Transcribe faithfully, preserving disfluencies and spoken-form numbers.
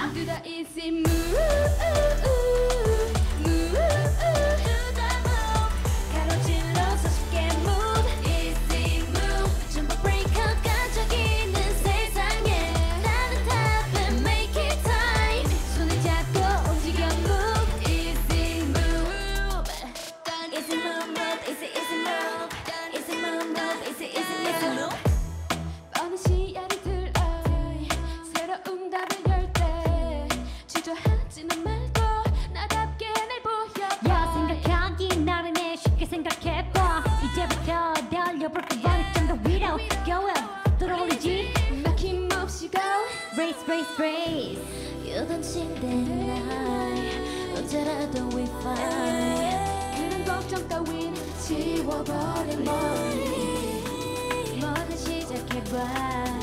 yeah. Do the easy move. Race, race, race. You don't seem that nice. 언제라도 we fight. 그런 걱정 따윈 지워버린 머리. 뭐든 시작해봐.